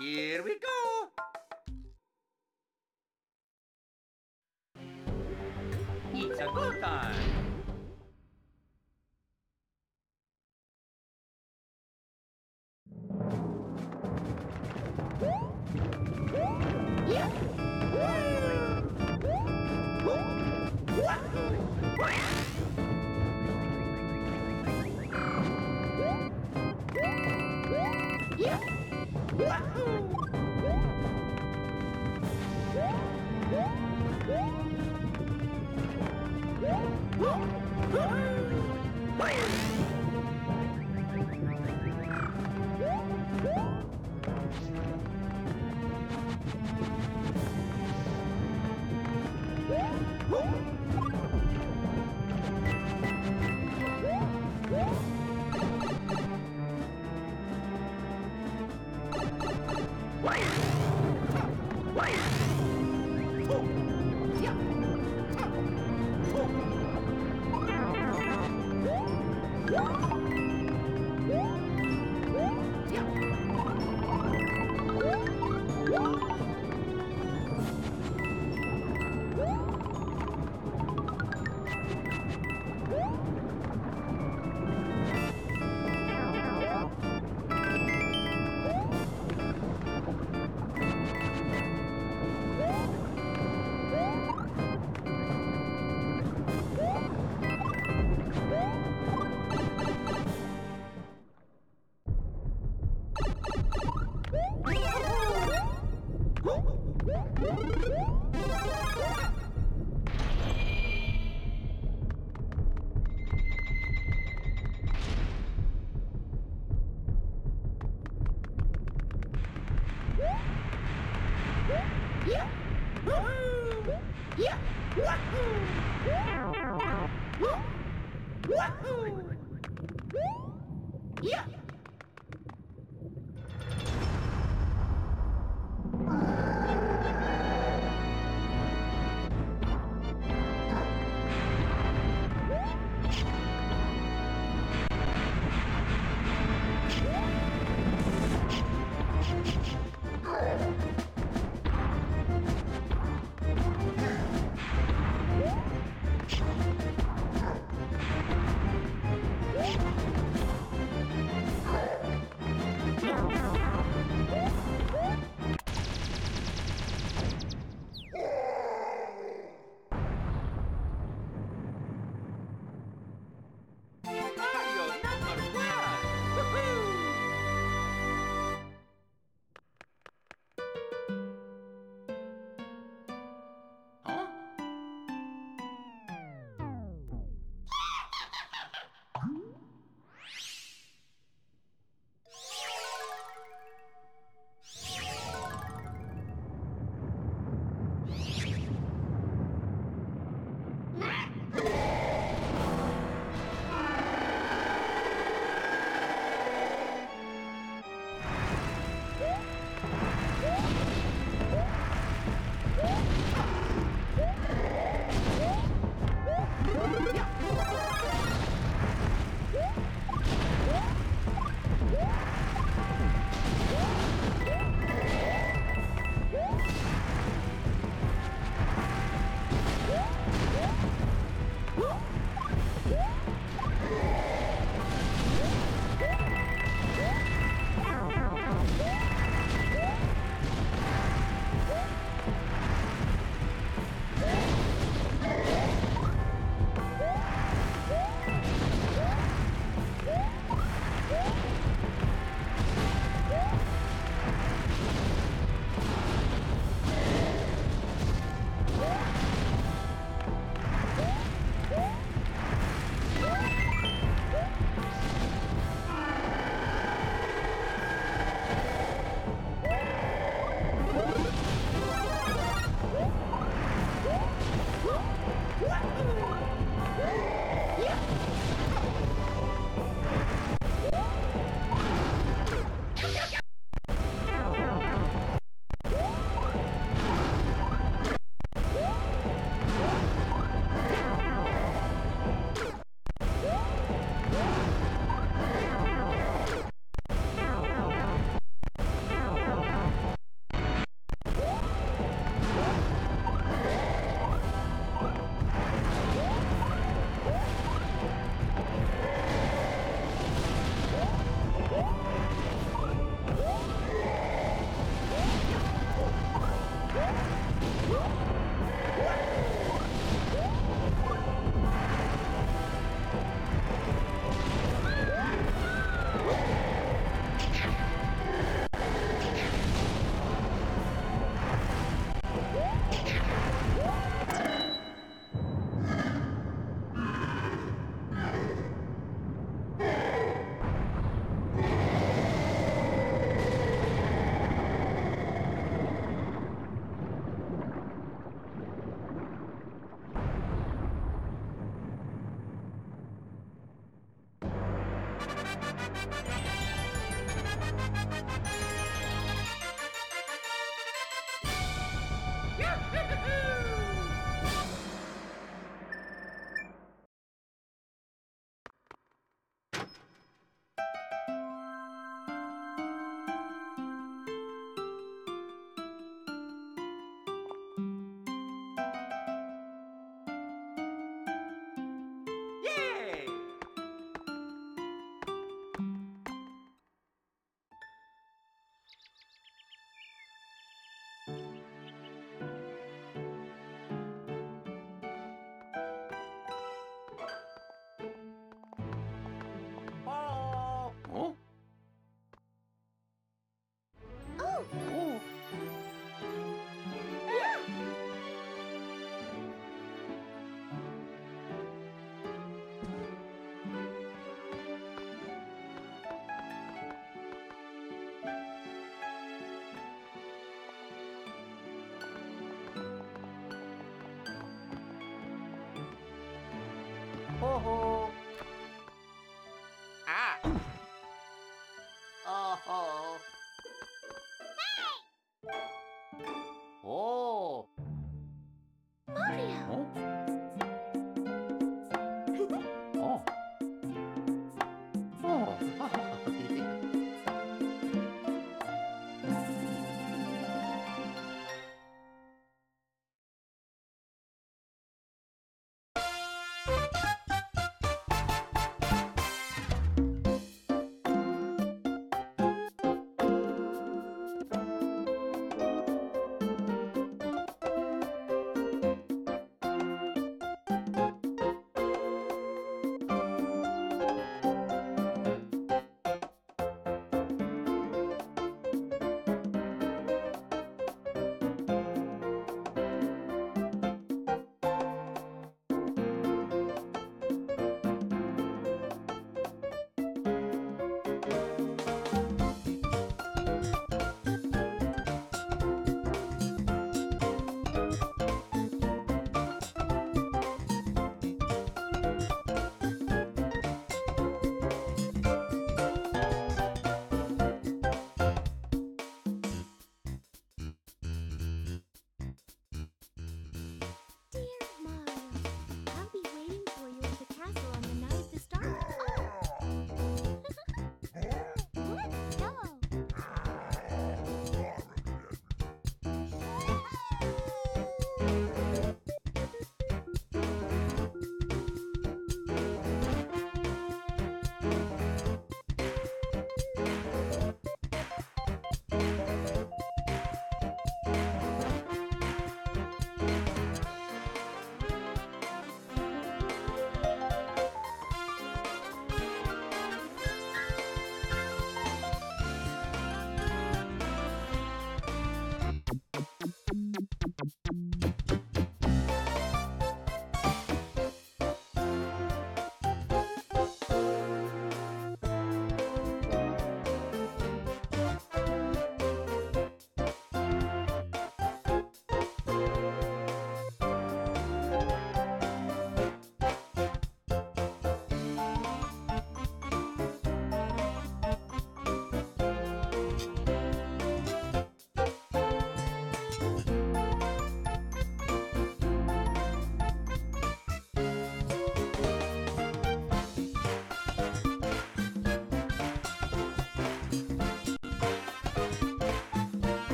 Here we go! It's a go time!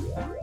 What?